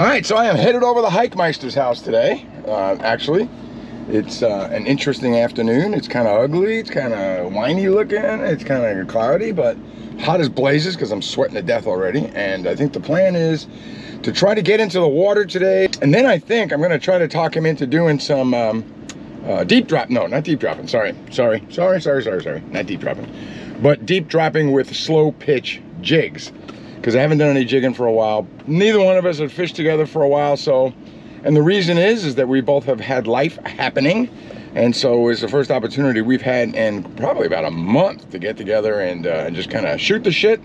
All right, so I am headed over to Heikmeister's house today, actually. It's an interesting afternoon. It's kind of ugly, it's kind of windy looking, it's kind of cloudy, but hot as blazes because I'm sweating to death already. And I think the plan is to try to get into the water today. And then I think I'm gonna try to talk him into doing some deep drop, no, not deep dropping, sorry, not deep dropping, but deep dropping with slow pitch jigs, because I haven't done any jigging for a while. Neither one of us had fished together for a while, so, and the reason is that we both have had life happening, and so it's the first opportunity we've had in probably about a month to get together and just kind of shoot the shit,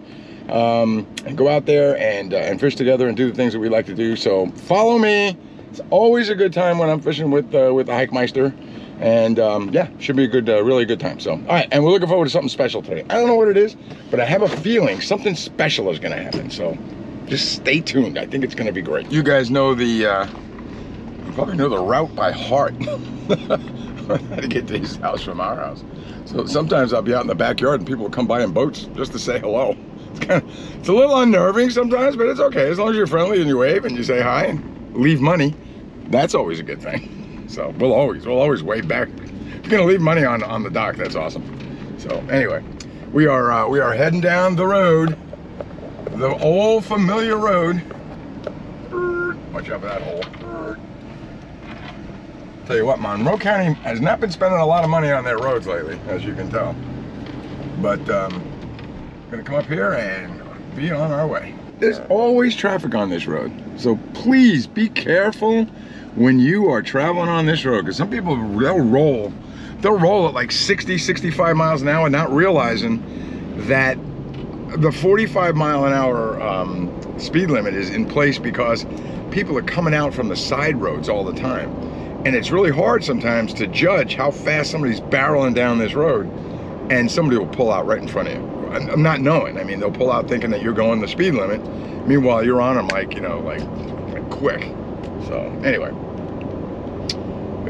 and go out there and fish together and do the things that we like to do. So follow me. It's always a good time when I'm fishing with the Heikmeister, and yeah, should be a good, really good time. So, all right, and we're looking forward to something special today. I don't know what it is, but I have a feeling something special is gonna happen, so just stay tuned. I think it's gonna be great. You guys know the, you probably know the route by heart. How to get to his house from our house. So sometimes I'll be out in the backyard and people will come by in boats just to say hello. It's kind of, it's a little unnerving sometimes, but it's okay. As long as you're friendly and you wave and you say hi and leave money, that's always a good thing. So we'll always wave back. If you're gonna leave money on the dock, that's awesome. So anyway, we are heading down the road, the old familiar road. Watch out for that hole. Tell you what, Monroe County has not been spending a lot of money on their roads lately, as you can tell. But I'm gonna come up here and be on our way. There's always traffic on this road, so please be careful when you are traveling on this road, because some people, they'll roll at like 60, 65 miles an hour, not realizing that the 45 mile an hour speed limit is in place because people are coming out from the side roads all the time. And it's really hard sometimes to judge how fast somebody's barreling down this road, and somebody will pull out right in front of you. I'm not knowing. I mean, they'll pull out thinking that you're going the speed limit. Meanwhile, you're on them like, you know, like quick. So anyway,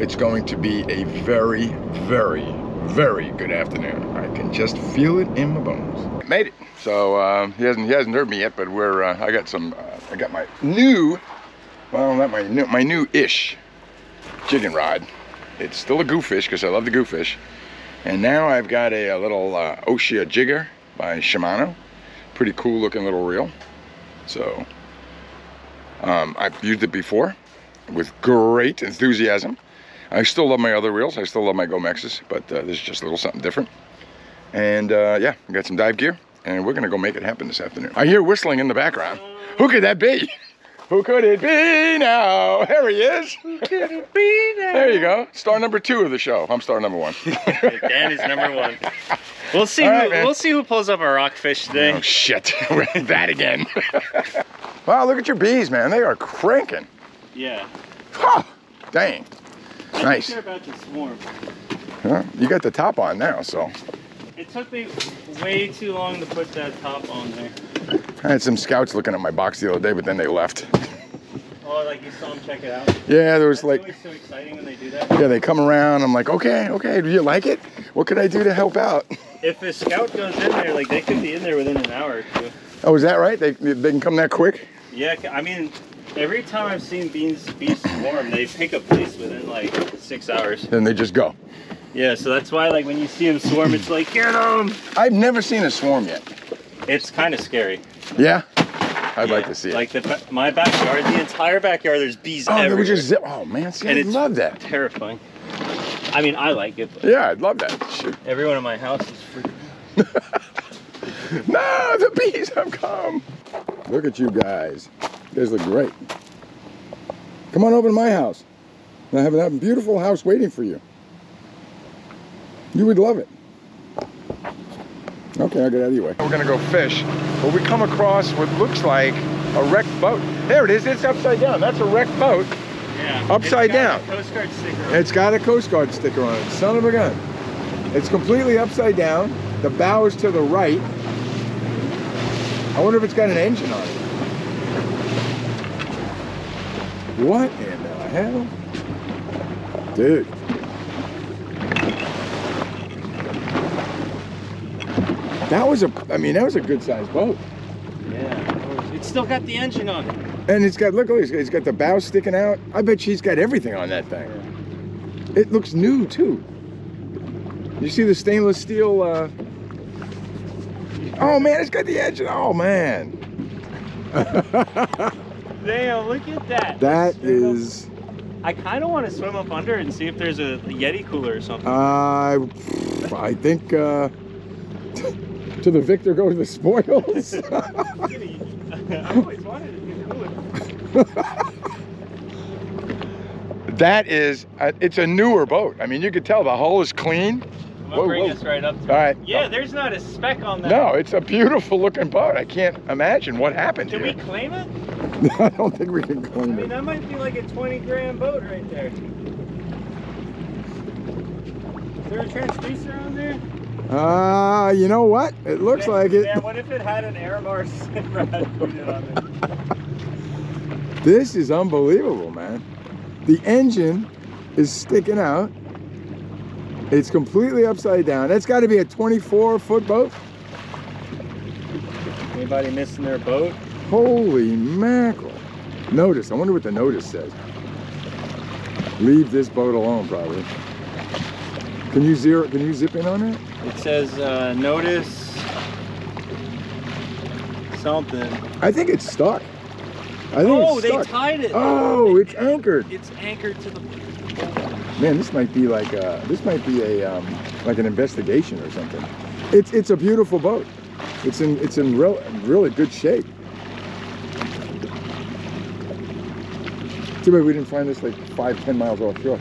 it's going to be a very, very, very good afternoon. I can just feel it in my bones. I made it. So he hasn't heard me yet, but we're I got my new, well, not my new, my new-ish jigging rod. It's still a goofish because I love the goofish, and now I've got a little Oshia Jigger by Shimano. Pretty cool looking little reel. So I've used it before with great enthusiasm. I still love my other reels. I still love my Gomexes, but this is just a little something different. And yeah, I got some dive gear, and we're gonna go make it happen this afternoon. I hear whistling in the background. Who could that be? Who could it be now? There he is. Who could it be now? There you go. Star number 2 of the show. I'm star number 1. Danny's number 1. We'll see. Right, we'll see who pulls up our rockfish today. Oh shit! We're at that again. Wow! Look at your bees, man. They are cranking. Yeah. Oh, dang. I nice. Think they're about to swarm. Huh? You got the top on now, so. It took me way too long to put that top on there. I had some scouts looking at my box the other day, but then they left. Oh, like you saw them check it out? Yeah, there was That's always so exciting when they do that. Yeah, they come around. I'm like, okay, okay, do you like it? What could I do to help out? If a scout goes in there, like, they could be in there within an hour or two. Oh, is that right? They can come that quick? Yeah, I mean, every time I've seen bees swarm, they pick a place within, like, 6 hours. Then they just go. Yeah, so that's why, like, when you see them swarm, it's like, get them! I've never seen a swarm yet. It's kind of scary. Yeah? I'd like to see it. Like my backyard, the entire backyard, there's bees everywhere. They would just zip. Oh, man, see, I love that. Terrifying. I mean, I like it. But yeah, I'd love that. Shoot. Everyone in my house is freaking No, the bees have come. Look at you guys. You guys look great. Come on over to my house. I have a beautiful house waiting for you. You would love it. Okay, I'll get out of your way. We're gonna go fish, but we come across what looks like a wrecked boat. There it is, it's upside down. That's a wrecked boat. Yeah. Upside down. It's got a Coast Guard sticker on it. It's got a Coast Guard sticker on it, son of a gun. It's completely upside down. The bow is to the right. I wonder if it's got an engine on it. What in the hell? Dude. That was a good sized boat. Yeah, it's still got the engine on it. And it's got, look, it's got the bow sticking out. I bet she's got everything on that thing. It looks new too. You see the stainless steel, oh man, it's got the edge, oh man. Damn, look at that. That is. I kind of want to swim up under and see if there's a Yeti cooler or something. I think to the victor go to the spoils. I always wanted a cooler. That is, it's a newer boat. I mean, you could tell the hull is clean. I'm gonna bring this right up to it. Yeah, there's not a speck on that. No, it's a beautiful looking boat. I can't imagine what happened here. Did we claim it? I don't think we can claim it. I mean, that might be like a 20-grand boat right there. Is there a transducer on there? You know what? It looks like it. Man, what if it had an Aramar Sinrad unit on it? This is unbelievable, man. The engine is sticking out. It's completely upside down. That's got to be a 24-foot boat. Anybody missing their boat? Holy mackerel. Notice. I wonder what the notice says. Leave this boat alone, probably. Can you zero? Can you zip in on it? It says notice something. I think it's stuck. I think it's stuck. They tied it. Oh, it's anchored. It's anchored to the. Man, this might be like a, like an investigation or something. It's a beautiful boat. It's in really good shape. Too bad we didn't find this like 5-10 miles offshore.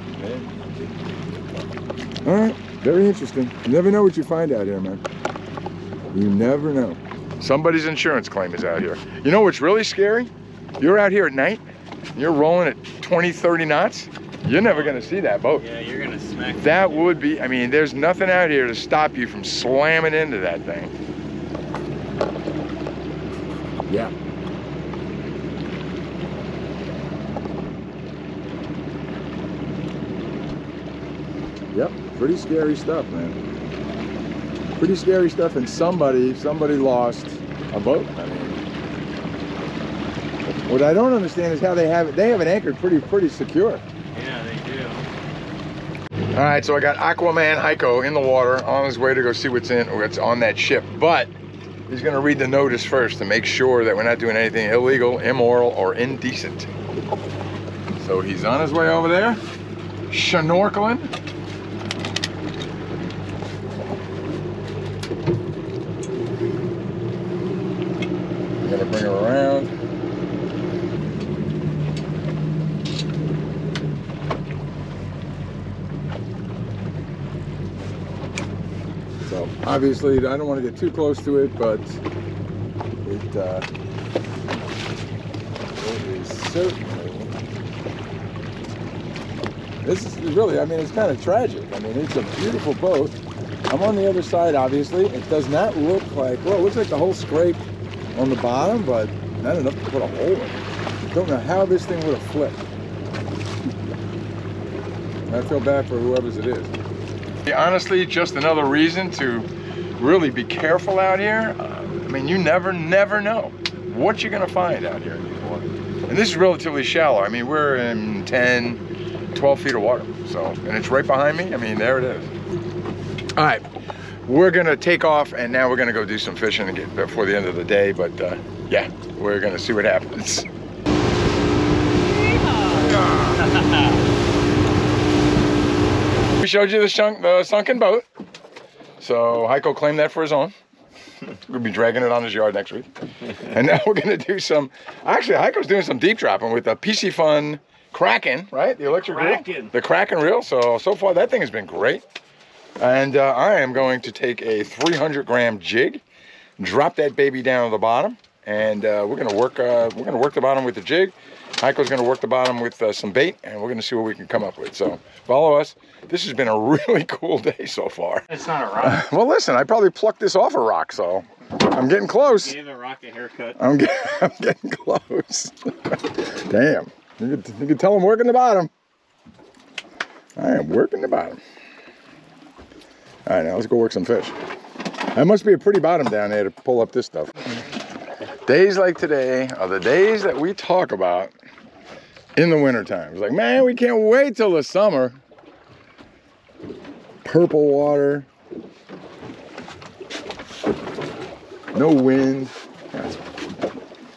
All right, very interesting. You never know what you find out here, man. You never know. Somebody's insurance claim is out here. You know what's really scary? You're out here at night, you're rolling at 20, 30 knots. You're never gonna see that boat. Yeah, you're gonna smack that. That would be, I mean, there's nothing out here to stop you from slamming into that thing. Yeah. Yep, pretty scary stuff, man. Pretty scary stuff, and somebody lost a boat. I mean, what I don't understand is how they have it anchored pretty secure. Yeah, they do. All right, so I got Aquaman Heiko in the water on his way to go see what's on that ship, but he's gonna read the notice first to make sure that we're not doing anything illegal, immoral, or indecent. So he's on his way over there, snorkeling. Gotta bring her around. So obviously, I don't want to get too close to it, but it is certainly. This is really, I mean, it's kind of tragic. I mean, it's a beautiful boat. I'm on the other side, obviously. It does not look like, well, it looks like the whole scrape on the bottom, but not enough to put a hole in it. Don't know how this thing would have flipped. I feel bad for whoever's it is. Yeah, honestly, just another reason to really be careful out here. I mean, you never know what you're gonna find out here. And this is relatively shallow. I mean, we're in 10, 12 feet of water. So, and it's right behind me. I mean, there it is. All right. We're gonna take off, and now we're gonna go do some fishing before the end of the day, but yeah, we're gonna see what happens. We showed you the sunken boat, so Heiko claimed that for his own. We'll be dragging it on his yard next week. And now we're gonna do some, actually Heiko's doing some deep dropping with the PC Fun Kraken, right? The electric reel, the Kraken reel, so far that thing has been great. And I am going to take a 300-gram jig, drop that baby down to the bottom, and we're gonna work the bottom with the jig. Heiko's gonna work the bottom with some bait, and we're gonna see what we can come up with. So follow us. This has been a really cool day so far. It's not a rock. Well, listen, I probably plucked this off a rock, so I'm getting close. Gave the rock a haircut. I'm getting close. Damn, you can tell I'm working the bottom. I am working the bottom. All right, now let's go work some fish. That must be a pretty bottom down there to pull up this stuff. Days like today are the days that we talk about in the wintertime. It's like, man, we can't wait till the summer. Purple water. No wind. That's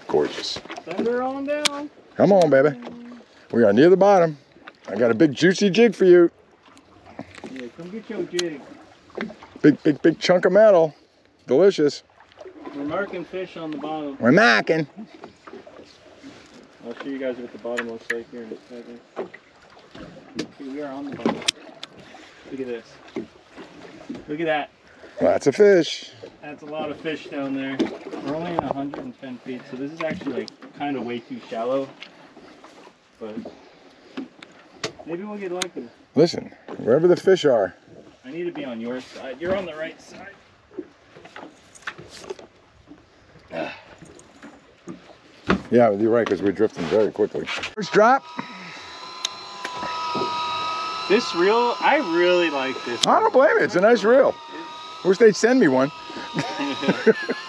gorgeous. Thunder on down. Come on, baby. We are near the bottom. I got a big juicy jig for you. Yeah, come get your jig. Big chunk of metal. Delicious. We're marking fish on the bottom. We're marking. I'll show you guys what the bottom looks like here in a second. See, we are on the bottom. Look at this. Look at that. Lots of fish. That's a lot of fish down there. We're only in 110 feet, so this is actually like kind of way too shallow. But maybe we'll get lucky. Listen, wherever the fish are. I need to be on your side. You're on the right side. Yeah, you're right, because we're drifting very quickly. First drop. This reel, I really like this. I don't blame it. It's a nice reel. Wish they'd send me one.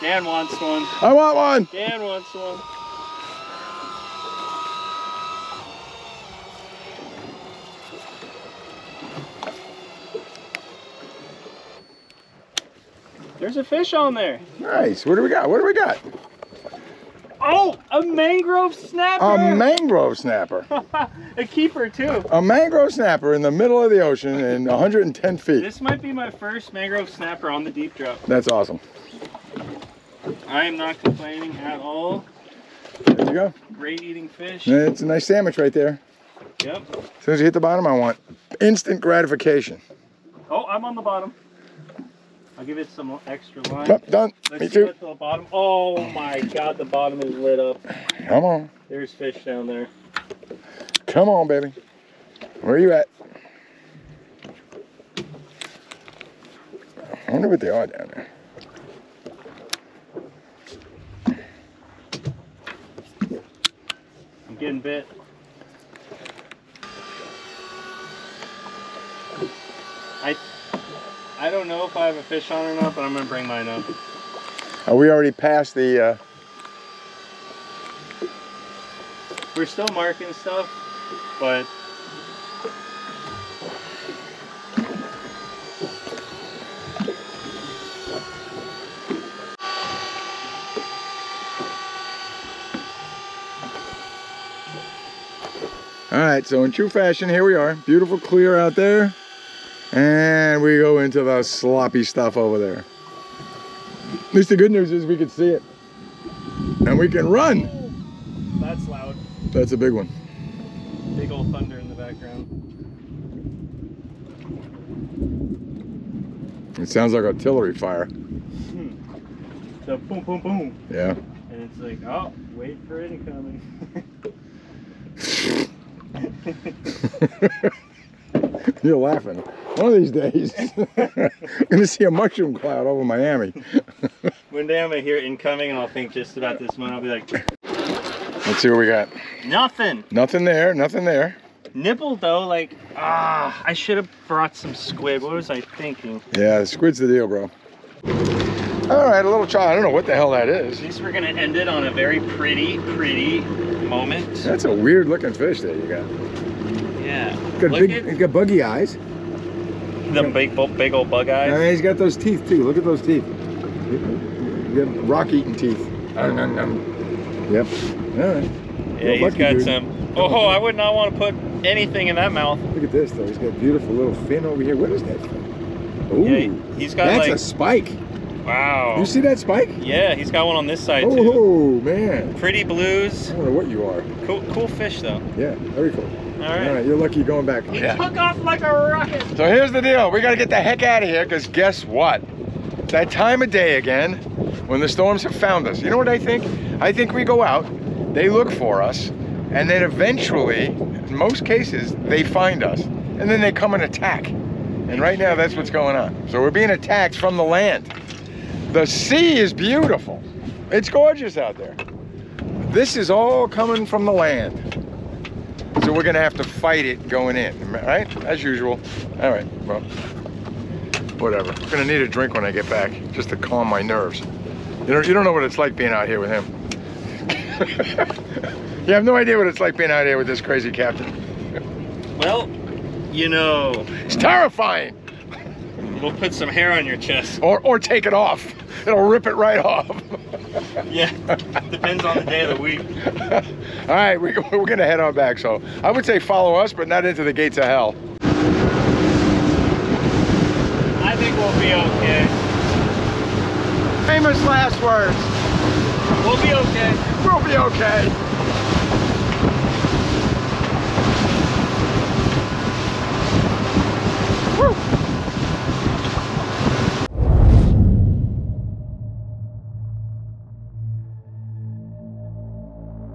Dan wants one. I want one. Dan wants one. There's a fish on there. Nice. What do we got? What do we got? Oh, a mangrove snapper. A mangrove snapper. A keeper too. A mangrove snapper in the middle of the ocean in 110 feet. This might be my first mangrove snapper on the deep drop. That's awesome. I am not complaining at all. There you go. Great eating fish. It's a nice sandwich right there. Yep. As soon as you hit the bottom, I want instant gratification. Oh, I'm on the bottom. I'll give it some extra line. Yep, done. Let's see what's on the bottom. Oh my God, the bottom is lit up. Come on. There's fish down there. Come on, baby. Where are you at? I wonder what they are down there. I'm getting bit. I don't know if I have a fish on or not, but I'm going to bring mine up. Are we already past the... We're still marking stuff, but... Alright, so in true fashion, here we are. Beautiful clear out there. And we go into the sloppy stuff over there. At least the good news is we can see it. And we can run. That's loud. That's a big one. Big old thunder in the background. It sounds like artillery fire. The boom, boom, boom. Yeah. And it's like, oh, wait for it coming. You're laughing. One of these days, I'm going to see a mushroom cloud over Miami. One day I'm going to hear incoming and I'll think just about this one. I'll be like... Let's see what we got. Nothing. Nothing there. Nothing there. Nipple though, like, I should have brought some squid. What was I thinking? Yeah, the squid's the deal, bro. All right, a little child. I don't know what the hell that is. At least we're going to end it on a very pretty moment. That's a weird looking fish that you got. Yeah. He's got buggy eyes. The big old bug eyes. And he's got those teeth too. Look at those teeth. He's got rock-eating teeth. Yep. All right. Yeah, he's got dude. Some. Oh, I would not want to put anything in that mouth. Look at this though. He's got a beautiful little fin over here. What is that? Oh, yeah, he's got. That's like a spike. Wow. You see that spike? Yeah, he's got one on this side too. Oh man. Pretty blues. I don't know what you are. Cool fish though. Yeah, very cool. All right, you're lucky going back. He took off like a rocket. So here's the deal. We got to get the heck out of here because guess what? It's that time of day again when the storms have found us. You know what I think? I think we go out, they look for us, and then eventually, in most cases, they find us. And then they come and attack. And right now, that's what's going on. So we're being attacked from the land. The sea is beautiful. It's gorgeous out there. This is all coming from the land. So we're gonna have to fight it going in, right? As usual. All right, well, whatever. I'm gonna need a drink when I get back, just to calm my nerves. You know, you don't know what it's like being out here with him. You have no idea what it's like being out here with this crazy captain. Well, you know, it's terrifying. It'll put some hair on your chest. Or take it off. It'll rip it right off. Yeah, depends on the day of the week. All right, we're gonna head on back. So I would say follow us, but not into the gates of hell. I think we'll be okay. Famous last words. We'll be okay. We'll be okay.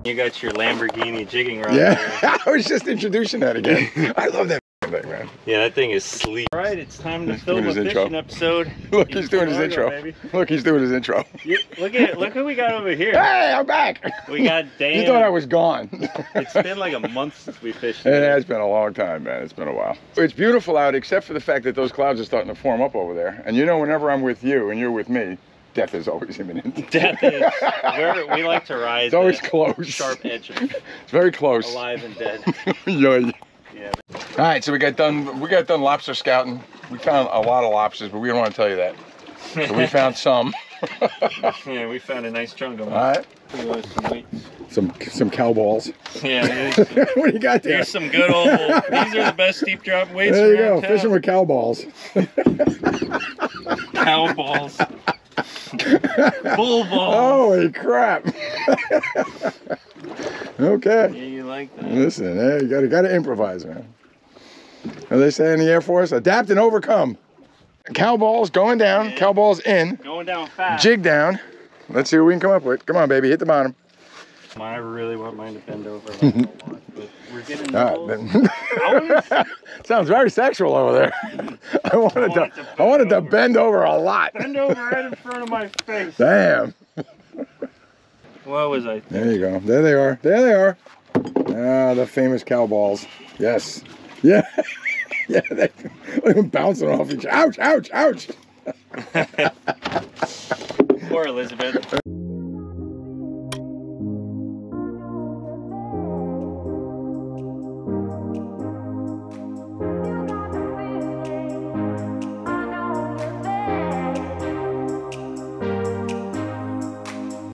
You got your Lamborghini jigging rod. Yeah, I was just introducing that again. I love that thing, man. Yeah, that thing is sleek. All right, it's time to film a fishing episode. Look, he's doing his intro. Baby. Look, he's doing his intro. Look at it. Look who we got over here. Hey, I'm back. We got Dan. You thought I was gone. It's been like a month since we fished. It has been a long time, man. It's been a while. It's beautiful out, except for the fact that those clouds are starting to form up over there. And you know, whenever I'm with you and you're with me, death is always imminent. Death is. We like to rise. It's always close. Sharp edge. It's very close. Alive and dead. Yeah. All right, so we got done lobster scouting. We found a lot of lobsters, but we don't want to tell you that. So we found some. Yeah, we found a nice chunk of them. All right. Some cow balls. Yeah. What do you got there? There's some good old. These are the best deep drop weights. There you go. Town. Fishing with cow balls. Cow balls. Bull balls. Holy crap. Okay. Yeah, you like that. Listen, hey, you gotta improvise, man. As they say in the Air Force, adapt and overcome. Cow balls going down, yeah. Cow balls in. Going down fast. Jig down. Let's see what we can come up with. Come on, baby, hit the bottom. I really want mine to bend over. Like lot, but we're getting the sounds very sexual over there. I wanted to bend over a lot. Bend over right in front of my face. Damn. What was I thinking? There you go. There they are. There they are. Ah, the famous cow balls. Yes. Yeah. Yeah. They were bouncing off each. Ouch! Ouch! Ouch! Poor Elizabeth.